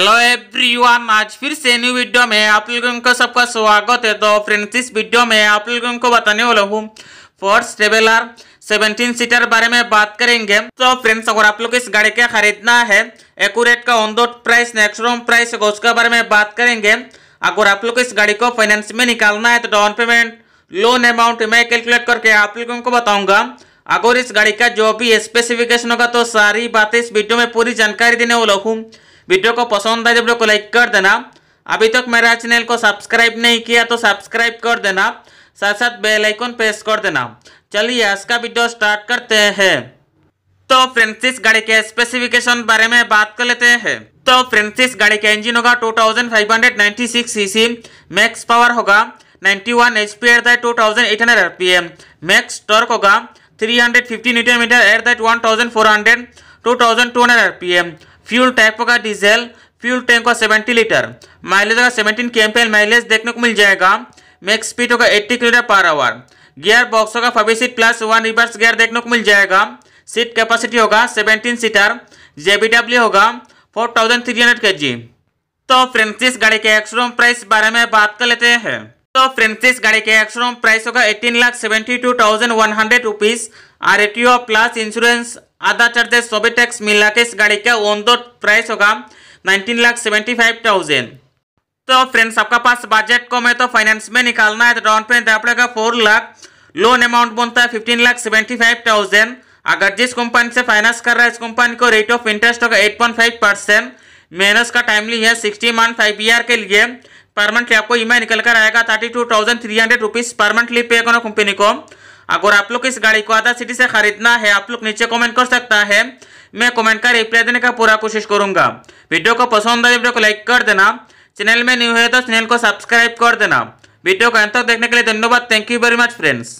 Hello everyone, आज फिर से न्यू वीडियो में आप लोगों को सबका स्वागत है। तो फ्रेंड्स, इस वीडियो में आप लोगों को बताने वाला हूँ फोर्स ट्रेवलर 17 सीटर बारे में बात करेंगे। तो फ्रेंड्स, अगर आप लोग इस गाड़ी का खरीदना है, एक्यूरेट का on road price next room price होगा, उसके बारे में बात करेंगे। अगर आप लोग इस गाड़ी को फाइनेंस में निकालना है तो डाउन पेमेंट, लोन अमाउंट मैं कैलकुलेट करके आप लोगों को बताऊँगा। अगर इस गाड़ी का जो भी स्पेसिफिकेशन होगा तो सारी बातें इस वीडियो में पूरी जानकारी देने वाला हूँ। वीडियो को पसंद आए तो वीडियो को लाइक कर देना। अभी तक मेरा चैनल को सब्सक्राइब नहीं किया तो सब्सक्राइब कर देना, साथ साथ बेल आइकन प्रेस कर देना। चलिए आज का वीडियो स्टार्ट करते हैं। तो फ्रेंड्स, इस गाड़ी के स्पेसिफिकेशन बारे में बात कर लेते हैं। तो फ्रेंड्स, इस गाड़ी का इंजन होगा 2596 सीसी, मैक्स पावर होगा 91 HP at that 2800 RPM, max torque होगा 350 newton metre at that 1400 2200 RPM। Fuel type होगा डीजल, फ्यूल टैंक होगा 70 लीटर, माइलेज होगा 17 kmpl माइलेज देखने को मिल जाएगा। मैक्स स्पीड होगा 80 kilometre per hour. Gear box होगा 5 सीट + 1 रिवर्स गियर देखने को मिल जाएगा। सीट कैपेसिटी होगा 17 सीटर। जेबीडब्ल्यू होगा 4300 kg। तो फ्रेंड्स, इस गाड़ी के एक्सरूम प्राइस बारे में बात कर लेते हैं। तो फ्रेंड्स, इस गाड़ी के एक्सरूम प्राइस होगा 18,72,100 रुपीज। RTO प्लस इंश्योरेंस आधा चार्जेस सभी टैक्स मिला के इस गाड़ी का ऑन रोड प्राइस होगा 19,75,000। तो फ्रेंड्स, आपका पास बजट कम है तो फाइनेंस में निकालना है तो डाउन पेमेंट देना पड़ेगा 4 लाख। लोन अमाउंट बनता है 15,75,000। अगर जिस कंपनी से फाइनेंस कर रहा है इस कंपनी को रेट ऑफ इंटरेस्ट होगा 8.5%। मेनस का टाइमली है 60 मंथ 5 ईयर के लिए। पर मंथली आपको EMI निकल कर आएगा 32,300 रुपीज पर मंथली पे करो कंपनी को। अगर आप लोग इस गाड़ी को आधा सिटी से खरीदना है, आप लोग नीचे कमेंट कर सकता है, मैं कमेंट का रिप्लाई देने का पूरा कोशिश करूंगा। वीडियो को पसंद आए वीडियो को लाइक कर देना। चैनल में न्यू है तो चैनल को सब्सक्राइब कर देना। वीडियो को अंत तक देखने के लिए धन्यवाद। Thank you very much friends.